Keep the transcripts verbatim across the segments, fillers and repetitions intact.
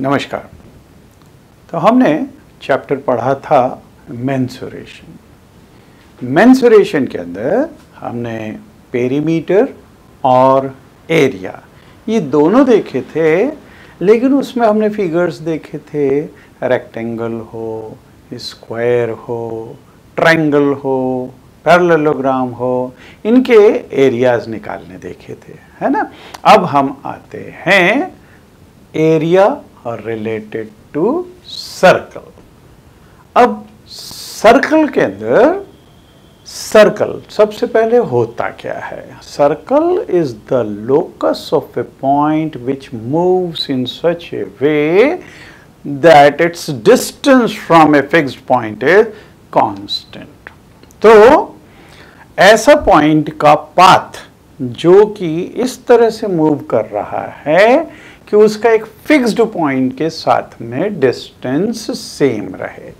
नमस्कार। तो हमने चैप्टर पढ़ा था मेंसुरेशन। मेंसुरेशन के अंदर हमने पेरीमीटर और एरिया ये दोनों देखे थे, लेकिन उसमें हमने फिगर्स देखे थे, रेक्टेंगल हो, स्क्वायर हो, ट्राइंगल हो, पैरललोग्राम हो, इनके एरियाज निकालने देखे थे, है ना। अब हम आते हैं एरिया और रिलेटेड टू सर्कल। अब सर्कल के अंदर सर्कल सबसे पहले होता क्या है? Circle is the locus of a point which moves in such a way that its distance from a fixed point is constant. तो ऐसा पॉइंट का पाथ जो कि इस तरह से मूव कर रहा है कि उसका एक फिक्स्ड पॉइंट के साथ में डिस्टेंस सेम रहे,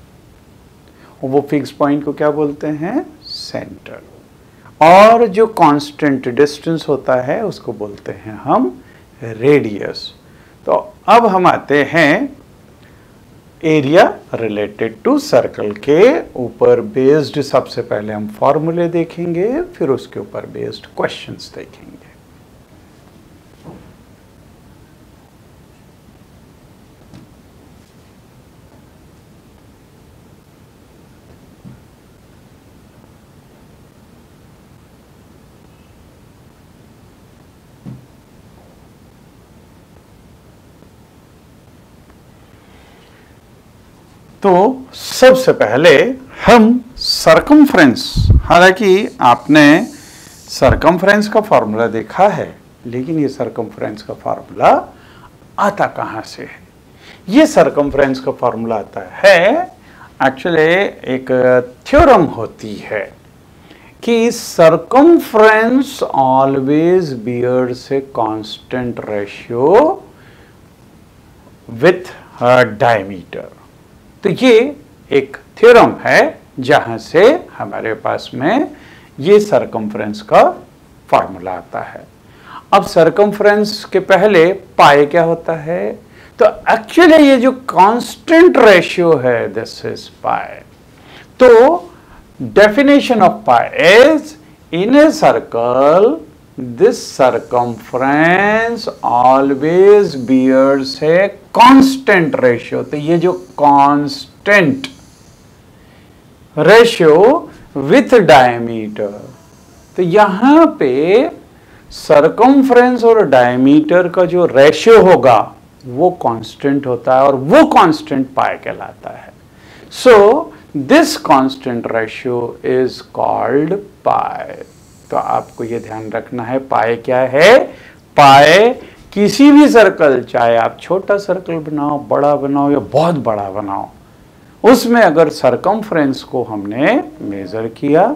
और वो फिक्स्ड पॉइंट को क्या बोलते हैं? सेंटर। और जो कांस्टेंट डिस्टेंस होता है उसको बोलते हैं हम रेडियस। तो अब हम आते हैं एरिया रिलेटेड टू सर्कल के ऊपर बेस्ड। सबसे पहले हम फॉर्मूले देखेंगे, फिर उसके ऊपर बेस्ड क्वेश्चंस देखेंगे। तो सबसे पहले हम सर्कम्फ्रेंस, हालांकि आपने सर्कम्फ्रेंस का फार्मूला देखा है, लेकिन ये सर्कम्फ्रेंस का फार्मूला आता कहाँ से है? ये सर्कम्फ्रेंस का फार्मूला आता है एक्चुअली एक थ्योरम होती है कि circumference always bears a constant ratio with diameter. तो ये एक थ्योरम है जहाँ से हमारे पास में ये सर्कम्फ्रेंस का फार्मूला आता है। अब सर्कम्फ्रेंस के पहले पाई क्या होता है? तो एक्चुअली ये जो कांस्टेंट रेशियो है दिस इज पाई। तो definition of pi is in a circle this circumference always bears a constant ratio. तो ये जो कांस्टेंट रेशियो विथ डायमीटर, तो यहां पे सर्कम्फ्रेंस और डायमीटर का जो रेशियो होगा वो कांस्टेंट होता है, और वो कांस्टेंट पाई कहलाता है। So this constant ratio is called pi. तो आपको ये ध्यान रखना है पाई क्या है। पाई किसी भी सर्कल, चाहे आप छोटा सर्कल बनाओ, बड़ा बनाओ या बहुत बड़ा बनाओ, उसमें अगर सर्कम्फ्रेंस को हमने मेजर किया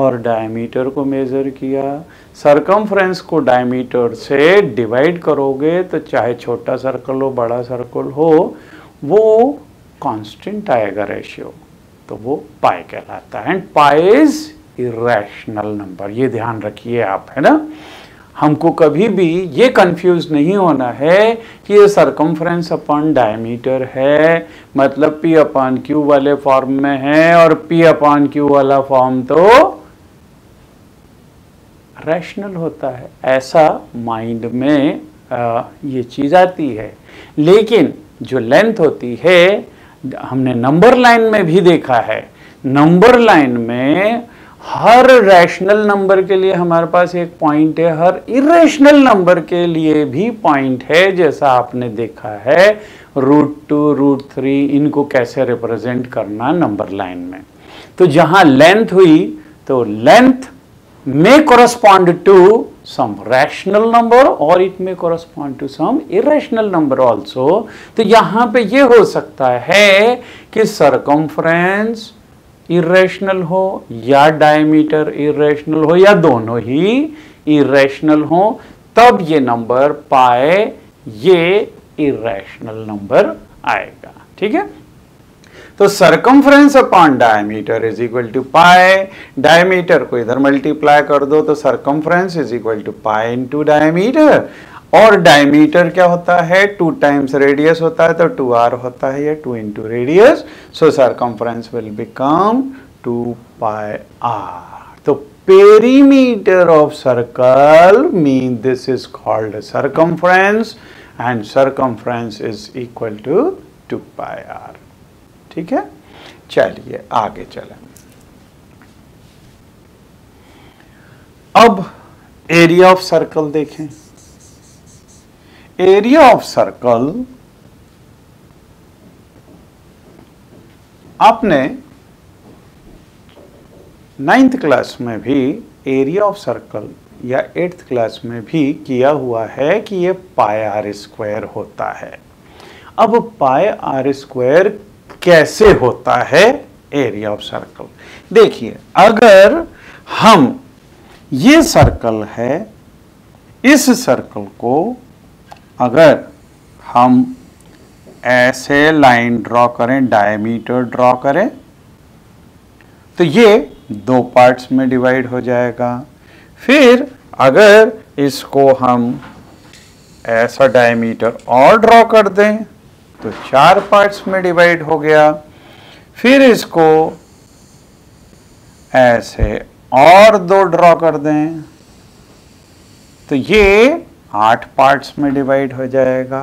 और डायमीटर को मेजर किया, सर्कम्फ्रेंस को डायमीटर से डिवाइड करोगे तो चाहे छोटा सर्कल हो बड़ा सर्कल हो वो कांस्टेंट आएगा रेशियो, तो वो पाई कहलाता है। And pi is irrational number, ये ध्यान रखिए आप, है ना। हमको कभी भी ये कंफ्यूज नहीं होना है कि ये सर्कम्फ्रेंस अपॉन डायमीटर है, मतलब पी अपॉन क्यू वाले फॉर्म में है, और पी अपॉन क्यू वाला फॉर्म तो रैशनल होता है। ऐसा माइंड में आ, ये चीज आती है। लेकिन जो लेंथ होती है, हमने नंबर लाइन में भी देखा है, नंबर लाइन में हर रैशनल नंबर के लिए हमारे पास एक पॉइंट है, हर इरेशनल नंबर के लिए भी पॉइंट है। जैसा आपने देखा है रूट टू रूट थ्री, इनको कैसे रिप्रेजेंट करना नंबर लाइन में। तो जहां लेंथ हुई तो लेंथ में correspond to some rational number और इट में correspond to some irrational number also. तो यहां पे ये हो सकता है कि सर्कम्फ्रेंस इरेशनल हो या डायमीटर इरेशनल हो या दोनों ही इरेशनल हो, तब ये नंबर पाए ये इरेशनल नंबर आएगा। ठीक है। तो circumference upon diameter is equal to pi, diameter को इधर मल्टीप्लाई कर दो तो circumference is equal to pi into diameter. और डायमीटर क्या होता है, टू टाइम्स रेडियस होता है, तो टू आर होता है ये two into radius, so circumference will become two pi R. तो perimeter of circle mean this is called circumference and circumference is equal to two pi R. ठीक है, चलिए आगे चलें। अब एरिया ऑफ सर्कल देखें। एरिया ऑफ सर्कल आपने ninth class में भी एरिया ऑफ सर्कल या एट्थ क्लास में भी किया हुआ है कि ये पाई आर स्क्वायर होता है। अब पाई आर स्क्वायर कैसे होता है एरिया ऑफ सर्कल? देखिए, अगर हम ये सर्कल है, इस सर्कल को अगर हम ऐसे लाइन ड्रॉ करें, डायमीटर ड्रॉ करें, तो ये दो पार्ट्स में डिवाइड हो जाएगा। फिर अगर इसको हम ऐसा डायमीटर और ड्रॉ कर दें तो चार पार्ट्स में डिवाइड हो गया। फिर इसको ऐसे और दो ड्रॉ कर दें तो ये आठ पार्ट्स में डिवाइड हो जाएगा।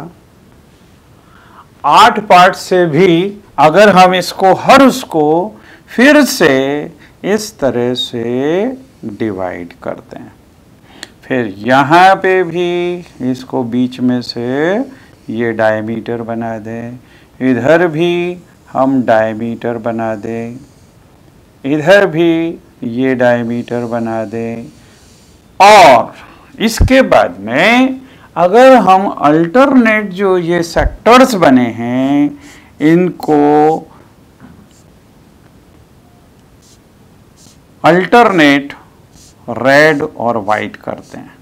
आठ पार्ट से भी अगर हम इसको हर उसको फिर से इस तरह से डिवाइड कर दें, फिर यहाँ पे भी इसको बीच में से ये डायमीटर बना दें, इधर भी हम डायमीटर बना दें, इधर भी ये डायमीटर बना दें, और इसके बाद में अगर हम अल्टरनेट जो ये सेक्टर्स बने हैं इनको अल्टरनेट रेड और वाइट करते हैं,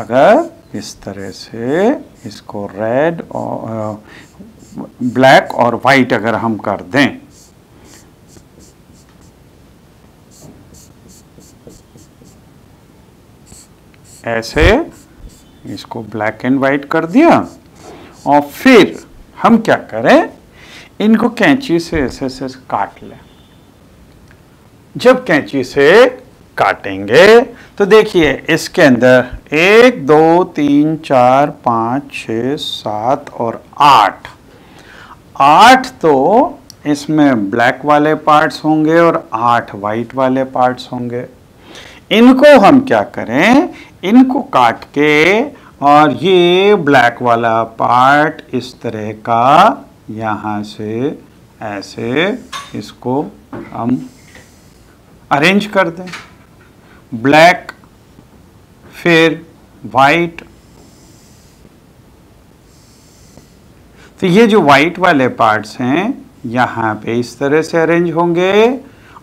अगर इस तरह से इसको रेड और ब्लैक और वाइट अगर हम कर दें ऐसे, इसको ब्लैक एंड वाइट कर दिया, और फिर हम क्या करें, इनको कैंची से ऐसे ऐसे काट लें। जब कैंची से काटेंगे तो देखिए इसके अंदर एक दो तीन चार पाँच छः सात और आठ, आठ तो इसमें ब्लैक वाले पार्ट्स होंगे और आठ वाइट वाले पार्ट्स होंगे। इनको हम क्या करें, इनको काट के और ये ब्लैक वाला पार्ट इस तरह का यहाँ से ऐसे इसको हम अरेंज कर दें, ब्लैक फिर वाइट। तो ये जो वाइट वाले पार्ट्स हैं यहाँ पे इस तरह से अरेंज होंगे,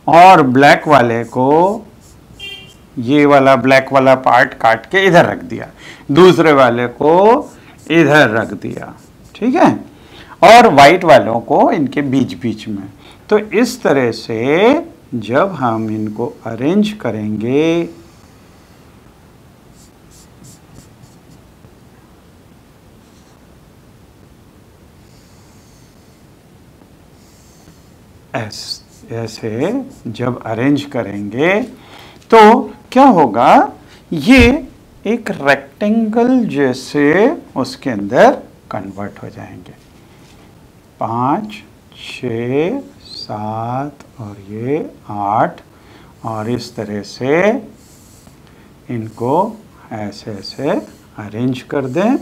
और ब्लैक वाले को ये वाला ब्लैक वाला पार्ट काट के इधर रख दिया, दूसरे वाले को इधर रख दिया, ठीक है, और वाइट वालों को इनके बीच बीच में। तो इस तरह से जब हम इनको अरेंज करेंगे ऐसे जब अरेंज करेंगे तो क्या होगा, ये एक रेक्टेंगल जैसे उसके अंदर कन्वर्ट हो जाएंगे। पाँच छः सात और ये आठ, और इस तरह से इनको ऐसे ऐसे अरेंज कर दें,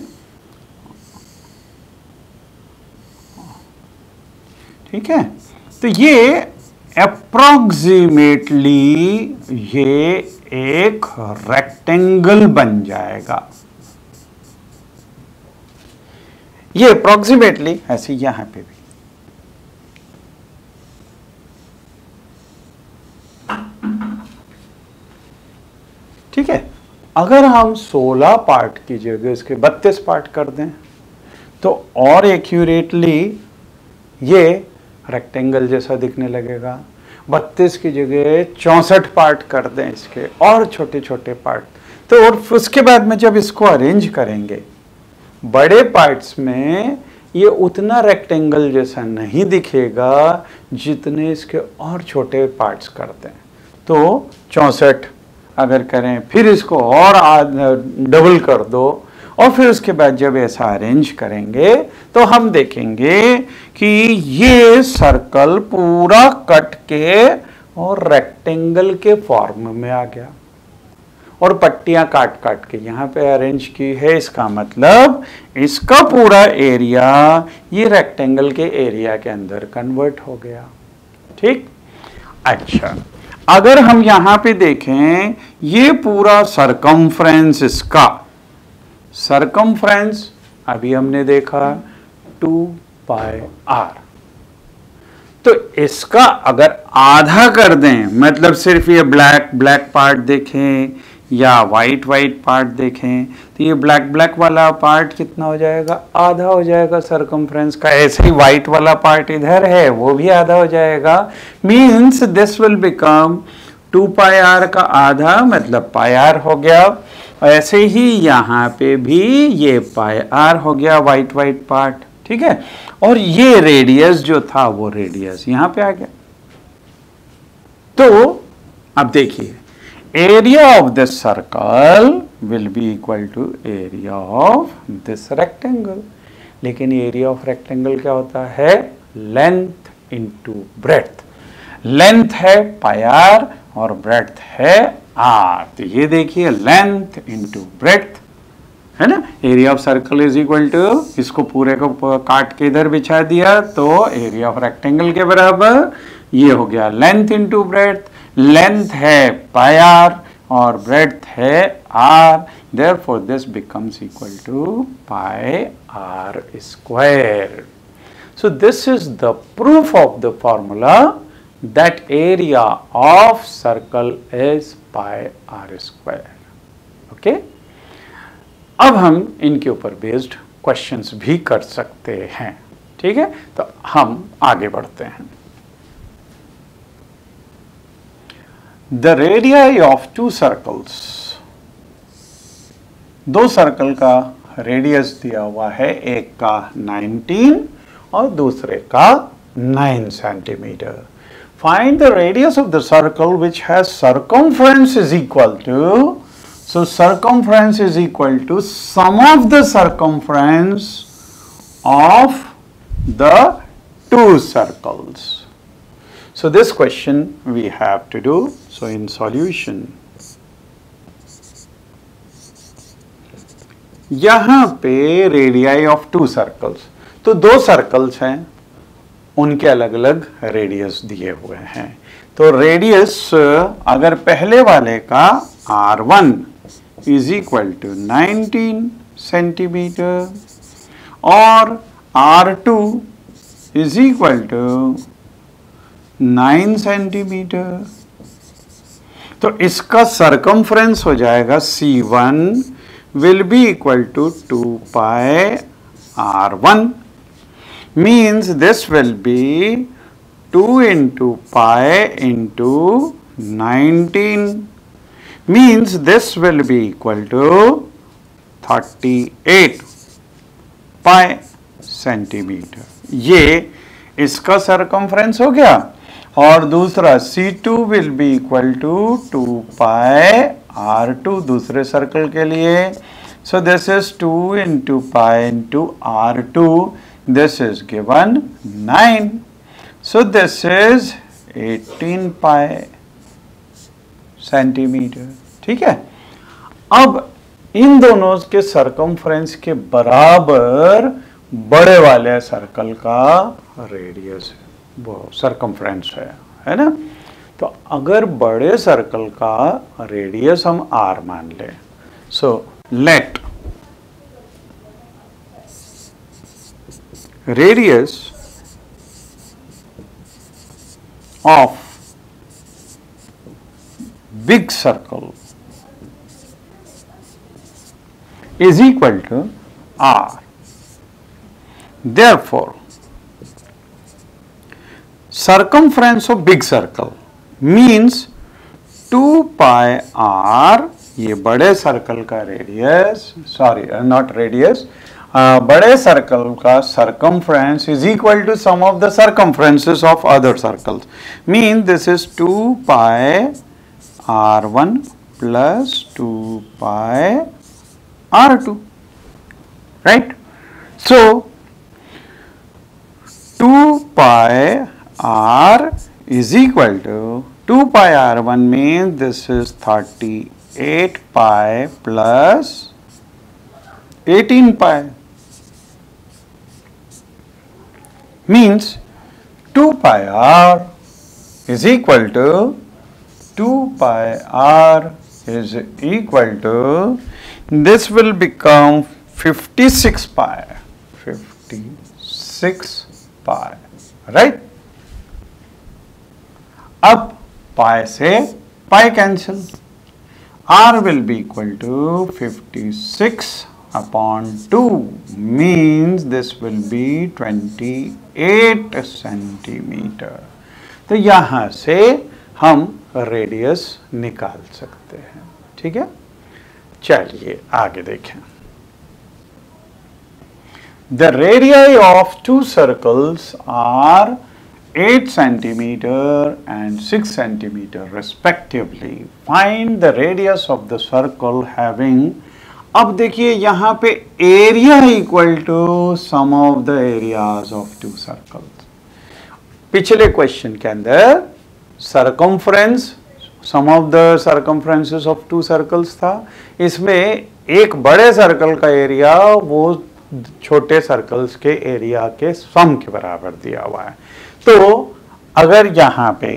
ठीक है। तो ये अप्रॉक्सीमेटली ये एक रेक्टेंगल बन जाएगा। ये अप्रॉक्सीमेटली ऐसे यहां पे भी ठीक है। अगर हम सोलह पार्ट की जगह इसके बत्तीस पार्ट कर दें तो और एक्यूरेटली ये रेक्टेंगल जैसा दिखने लगेगा। बत्तीस की जगह चौंसठ पार्ट कर दें इसके और छोटे छोटे पार्ट, तो और उसके बाद में जब इसको अरेंज करेंगे बड़े पार्ट्स में ये उतना रेक्टेंगल जैसा नहीं दिखेगा जितने इसके और छोटे पार्ट्स करते हैं। तो चौंसठ अगर करें, फिर इसको और डबल कर दो, और फिर उसके बाद जब ऐसा अरेंज करेंगे तो हम देखेंगे कि ये सर्कल पूरा कट के और रेक्टेंगल के फॉर्म में आ गया, और पट्टियां काट काट के यहाँ पे अरेंज की है। इसका मतलब इसका पूरा एरिया ये रेक्टेंगल के एरिया के अंदर कन्वर्ट हो गया। ठीक। अच्छा, अगर हम यहाँ पे देखें ये पूरा सर्कम्फ्रेंस, इसका सर्कम्फ्रेंस अभी हमने देखा टू पाई आर, तो इसका अगर आधा कर दें, मतलब सिर्फ ये ब्लैक ब्लैक पार्ट देखें या वाइट वाइट पार्ट देखें, तो ये ब्लैक ब्लैक वाला पार्ट कितना हो जाएगा? आधा हो जाएगा सर्कम्फ्रेंस का। ऐसे ही वाइट वाला पार्ट इधर है, वो भी आधा हो जाएगा। Means this will become two pi R का आधा, मतलब पाई आर हो गया। ऐसे ही यहाँ पे भी ये पाई आर हो गया, वाइट वाइट पार्ट। ठीक है, और ये रेडियस जो था वो रेडियस यहाँ पे आ गया। तो अब देखिए, area of this circle will be equal to area of this rectangle. लेकिन एरिया ऑफ रेक्टेंगल क्या होता है? Length into breadth. लेंथ है पाई आर और ब्रेड्थ है आर। तो ये देखिए, लेंथ इनटू ब्रेड्थ है ना। Area of circle is equal to, इसको पूरे को काट के इधर बिछा दिया तो एरिया ऑफ रेक्टेंगल के बराबर ये हो गया लेंथ इनटू ब्रेड्थ। लेंथ है पाई आर और ब्रेड्थ है are, therefore this becomes equal to pi are square. So this is the proof of the formula that area of circle is pi r square. Okay, अब हम इनके ऊपर based questions भी कर सकते हैं। ठीक है, तो हम आगे बढ़ते हैं। The radii of two circles, दो सर्कल का रेडियस दिया हुआ है, एक का नाइनटीन और दूसरे का nine centimetre. Find the radius of the circle which has circumference is equal to, so circumference is equal to sum of the circumference of the two circles. So this question we have to do. So in solution, यहाँ पे radii of two circles, तो दो circles हैं, उनके अलग अलग radius दिए हुए हैं। तो रेडियस अगर पहले वाले का R one is equal to nineteen centimetre और R two is equal to nine centimetre, तो इसका सर्कम्फ्रेंस हो जाएगा C one will be equal to two pi R one. means this will be two into pi into nineteen, means this will be equal to thirty-eight pi centimeter. ये इसका circumference हो गया, और दूसरा C two will be equal to two pi R two दूसरे circle के लिए, so this is two into pi into R two. This is given nine, so this is eighteen pi centimeter. ठीक है, अब इन दोनों के circumference के बराबर बड़े वाले सर्कल का रेडियस वो circumference है, है ना। तो अगर बड़े सर्कल का रेडियस हम r मान लें, so let radius of big circle is equal to R, therefore circumference of big circle means two pi R ये बड़े सर्कल का रेडियस सॉरी नॉट रेडियस बड़े सर्कल का circumference is equal to sum of the circumferences of other circles mean this is two pi R one plus two pi R two right. So two pi R is equal to two pi r one means this is thirty-eight pi plus eighteen pi means two pi r is equal to two pi r is equal to this will become fifty-six pi fifty-six pi right। अब pi से pi cancel r will be equal to fifty six upon two means this will be twenty eight centimetre. तो यहाँ से हम radius निकाल सकते हैं ठीक है। चलिए आगे देखें the radii of two circles R eight centimeter and six centimeter respectively find the radius of the circle having अब देखिए यहाँ पे area equal to sum of the areas of two circles। पिछले question के अंदर circumference sum of the circumferences of two circles था। इसमें एक बड़े circle का area वो छोटे circles के area के sum के बराबर दिया हुआ है। तो अगर यहां पे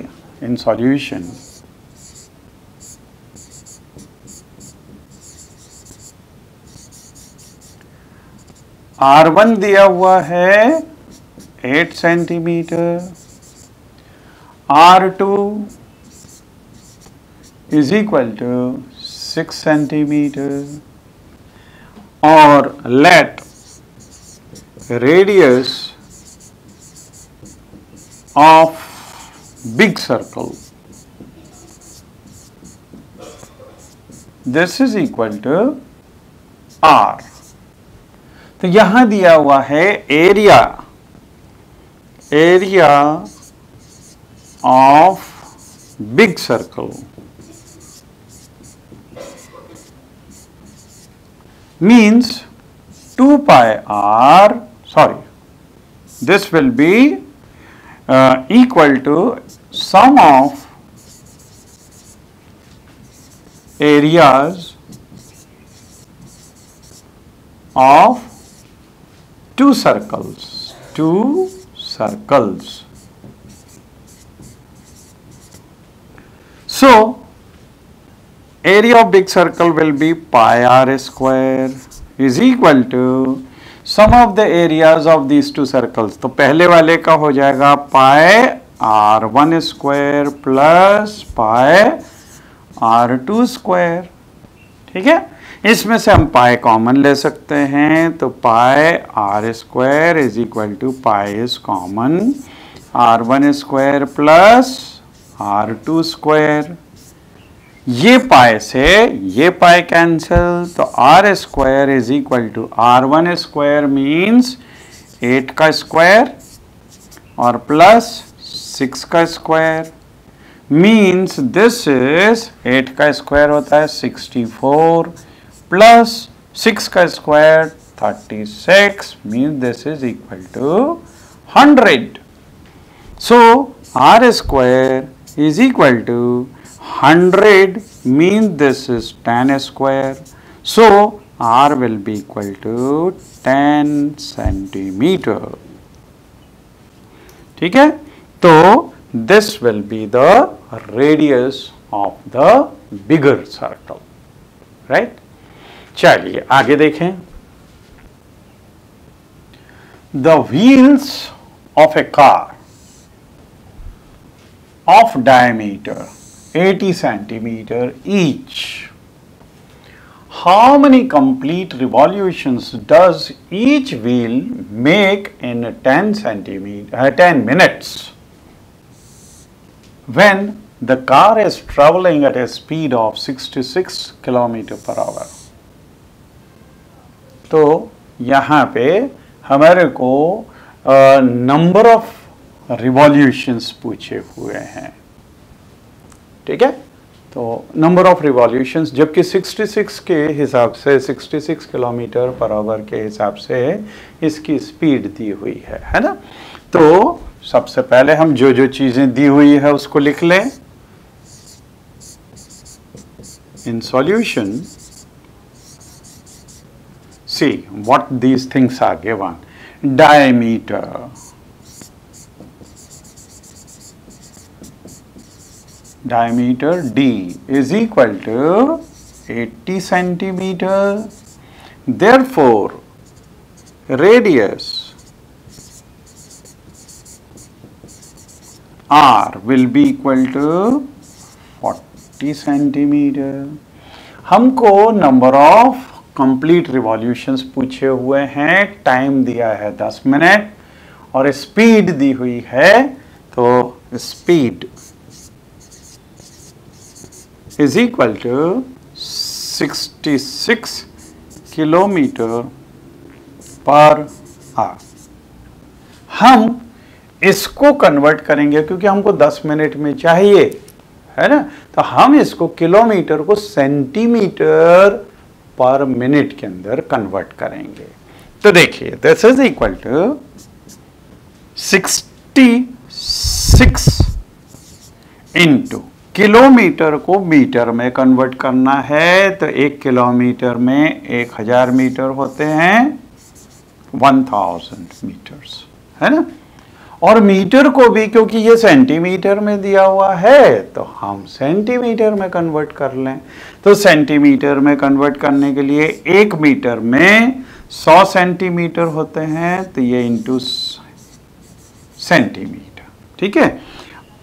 इन सॉल्यूशन आर वन दिया हुआ है eight centimetre R two is equal to six centimetre और let radius of big circle this is equal to r। तो यहां दिया हुआ है area area of big circle means two pi r sorry this will be Uh, equal to sum of areas of two circles two circles। So area of big circle will be pi r square is equal to sum of the areas of these two circles. तो पहले वाले का हो जाएगा pi R one square plus pi R two square ठीक है। इसमें से हम पाई कॉमन ले सकते हैं तो pi are square is equal to pi is common R one square plus R two square ये पाए से ये पाए कैंसिल तो R square is equal to R one square means eight का square और प्लस सिक्स का square means this is eight का square होता है सिक्सटी फोर प्लस सिक्स का square thirty six means this is equal to hundred. So R square is equal to hundred means this is tan square so r will be equal to ten centimeter ठीक है। तो this will be the radius of the bigger circle right। चलिए आगे देखें the wheels of a car of diameter eighty centimeter each how many complete revolutions does each wheel make in ten centimeter uh, ten minutes when The car is traveling at a speed of sixty-six kilometre per hour. तो यहाँ पे हमारे को number of revolutions पूछे हुए हैं, ठीक है। तो नंबर ऑफ रिवॉल्यूशंस, जबकि छियासठ के हिसाब से छियासठ किलोमीटर पर आवर के हिसाब से इसकी स्पीड दी हुई है, है ना। तो सबसे पहले हम जो जो चीजें दी हुई है उसको लिख लें। In solution see what these things are given. Diameter, diameter d is equal to eighty centimeter. Therefore, radius r will be equal to forty centimeter. हमको number of complete revolutions पूछे हुए हैं, time दिया है दस मिनट और speed दी हुई है। तो speed is equal to छियासठ किलोमीटर पर आवर। हम इसको कन्वर्ट करेंगे क्योंकि हमको दस मिनट में चाहिए, है ना। तो हम इसको किलोमीटर को सेंटीमीटर पर मिनट के अंदर कन्वर्ट करेंगे। तो देखिए दिस इज इक्वल टू छियासठ इनटू किलोमीटर को मीटर में कन्वर्ट करना है। तो एक किलोमीटर में एक हजार मीटर होते हैं, वन थाउजेंड मीटर्स, है ना। और मीटर को भी क्योंकि ये सेंटीमीटर में दिया हुआ है तो हम सेंटीमीटर में कन्वर्ट कर लें। तो सेंटीमीटर में कन्वर्ट करने के लिए एक मीटर में सौ सेंटीमीटर होते हैं, तो ये इंटू सेंटीमीटर, ठीक है,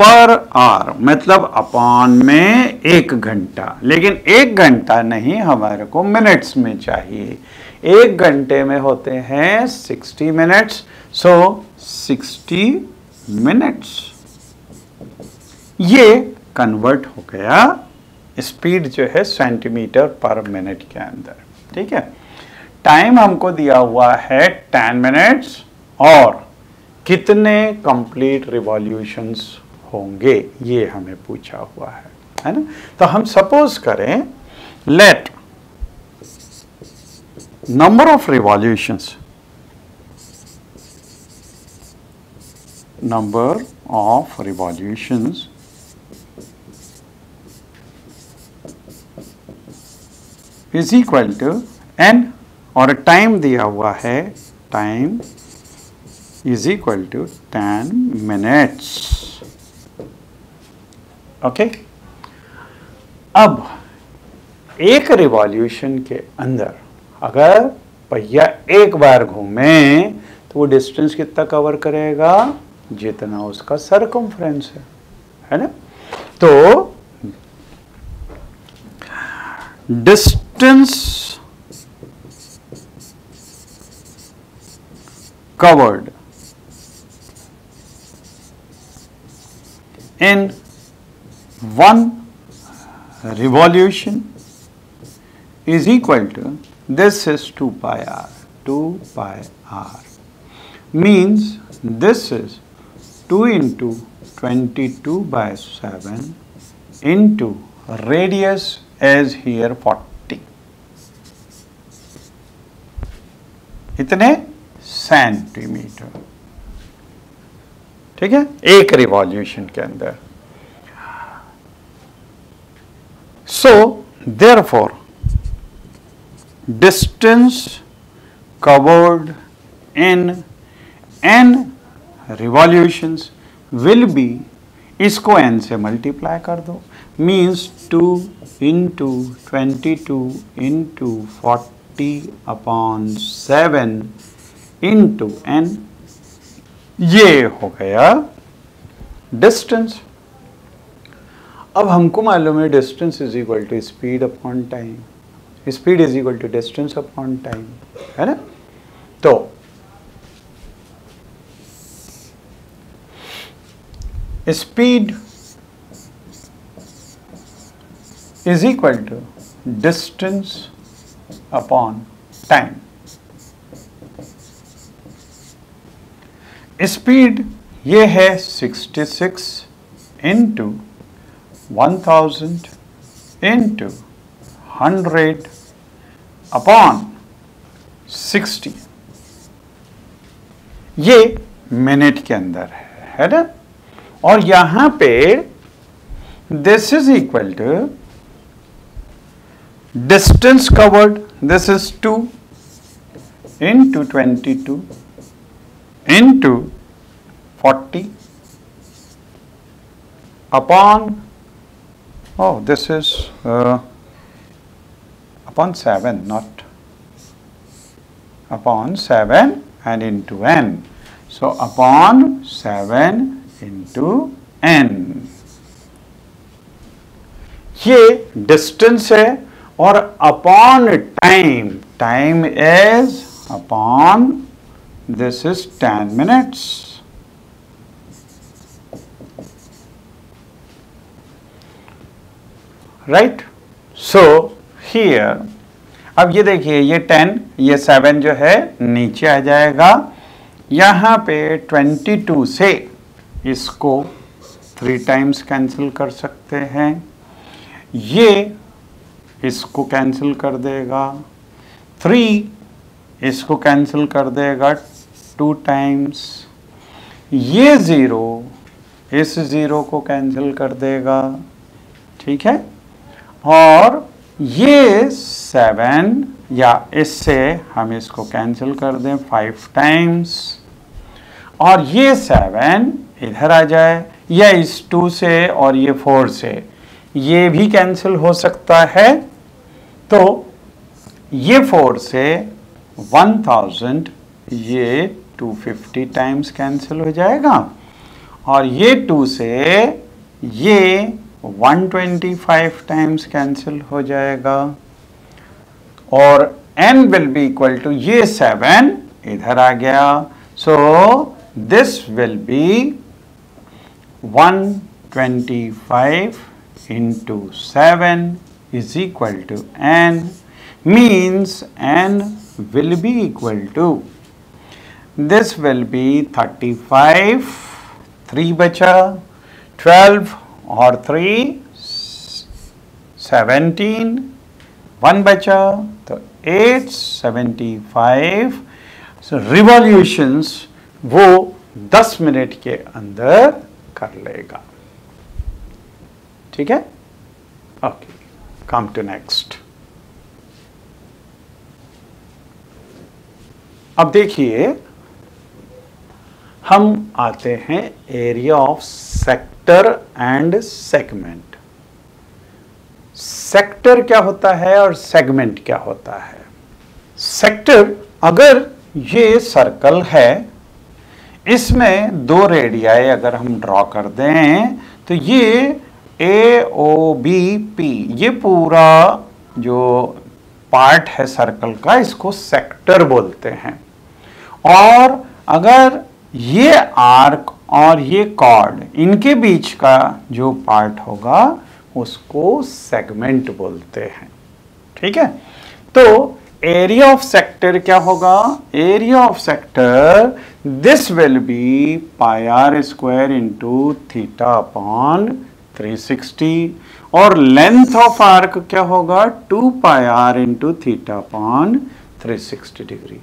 पर आर मतलब अपॉन में एक घंटा। लेकिन एक घंटा नहीं, हमारे को मिनट्स में चाहिए। एक घंटे में होते हैं साठ मिनट्स, सो साठ मिनट्स। ये कन्वर्ट हो गया स्पीड जो है सेंटीमीटर पर मिनट के अंदर, ठीक है। टाइम हमको दिया हुआ है दस मिनट्स और कितने कंप्लीट रिवॉल्यूशंस होंगे ये हमें पूछा हुआ है, है ना। तो हम सपोज करें let number of revolutions, number of revolutions is equal to N और टाइम दिया हुआ है, time is equal to ten minutes, okay okay? अब एक रिवॉल्यूशन के अंदर अगर पहिया एक बार घूमे तो वो डिस्टेंस कितना कवर करेगा, जितना उसका सर्कम्फ्रेंस है, है ना। तो distance covered in one revolution is equal to, this is two pi r, two pi r means this is two into twenty-two by seven into radius as here forty, इतने centimetre, ठीक है, एक revolution के अंदर। So therefore, distance covered in n revolutions will be, इसको n से multiply कर दो, means two into twenty-two into forty upon seven into n, ये हो गया distance। अब हमको मालूम है distance is equal to speed upon time, speed is equal to distance upon time, है ना। तो speed is equal to distance upon time. Speed ये है sixty six into one thousand into hundred upon sixty, ये minute के अंदर है, है ना। और यहां पे this is equal to distance covered, this is two into twenty two into forty upon oh this is uh, upon seven not upon seven and into n, so upon seven into n ये distance है। और upon time, time is upon this is ten minutes। Right, so here अब ये देखिए ये ten ये seven जो है नीचे आ जाएगा। यहाँ पे ट्वेंटी टू से इसको थ्री टाइम्स कैंसिल कर सकते हैं, ये इसको कैंसिल कर देगा, थ्री इसको कैंसिल कर देगा टू टाइम्स, ये ज़ीरो इस ज़ीरो को कैंसिल कर देगा, ठीक है। और ये सेवन या इससे हम इसको कैंसिल कर दें फाइव टाइम्स, और ये सेवन इधर आ जाए, या इस टू से और ये फोर से ये भी कैंसिल हो सकता है, तो ये फोर से वन थाउजेंड ये टू फिफ्टी टाइम्स कैंसिल हो जाएगा, और ये टू से ये one twenty five times cancel हो जाएगा। और n will be equal to ये सेवन इधर आ गया, so this will be one twenty five into seven is equal to n, means n will be equal to this will be thirty five, three बचा twelve और three seventeen, one बचा तो eight seventy five revolutions वो दस minute के अंदर कर लेगा, ठीक है। Okay, come to next. अब देखिए हम आते हैं area of sector and segment. Sector क्या होता है और सेगमेंट क्या होता है। सेक्टर अगर ये सर्कल है, इसमें दो रेडियाई अगर हम ड्रॉ कर दें तो ये ए ओ बी पी, ये पूरा जो पार्ट है सर्कल का इसको सेक्टर बोलते हैं। और अगर ये आर्क और ये कॉर्ड इनके बीच का जो पार्ट होगा उसको सेगमेंट बोलते हैं, ठीक है। तो एरिया ऑफ सेक्टर क्या होगा, area of sector this will be pi are square into theta upon three sixty, और लेंथ ऑफ आर्क क्या होगा two pi r into theta upon three sixty degree.